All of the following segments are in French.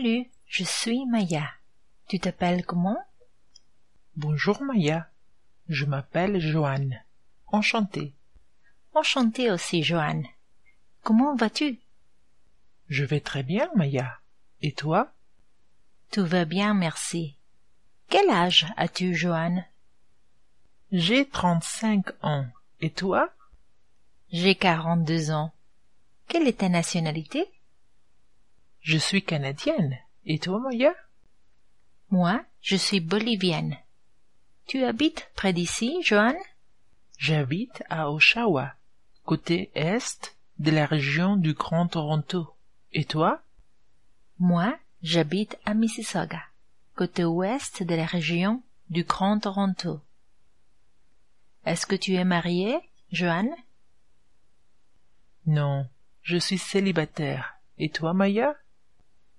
Salut, je suis Maya. Tu t'appelles comment? Bonjour Maya, je m'appelle Johanne. Enchantée. Enchantée aussi Johanne. Comment vas-tu? Je vais très bien Maya. Et toi? Tout va bien, merci. Quel âge as-tu, Johanne? J'ai 35 ans. Et toi? J'ai 42 ans. Quelle est ta nationalité? Je suis canadienne. Et toi, Maya? Moi, je suis bolivienne. Tu habites près d'ici, Johanne? J'habite à Oshawa, côté est de la région du Grand Toronto. Et toi? Moi, j'habite à Mississauga, côté ouest de la région du Grand Toronto. Est-ce que tu es mariée, Johanne? Non, je suis célibataire. Et toi, Maya?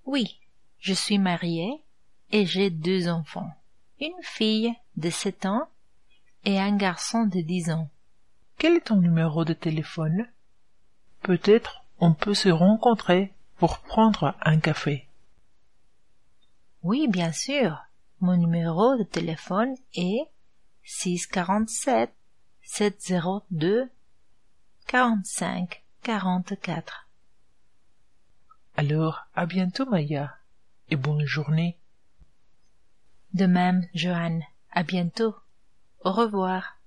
Oui, je suis mariée et j'ai 2 enfants. Une fille de 7 ans et un garçon de 10 ans. Quel est ton numéro de téléphone? Peut-être on peut se rencontrer pour prendre un café. Oui, bien sûr. Mon numéro de téléphone est 647-702-4544. Alors, à bientôt, Maya, et bonne journée. De même, Johanne, à bientôt. Au revoir.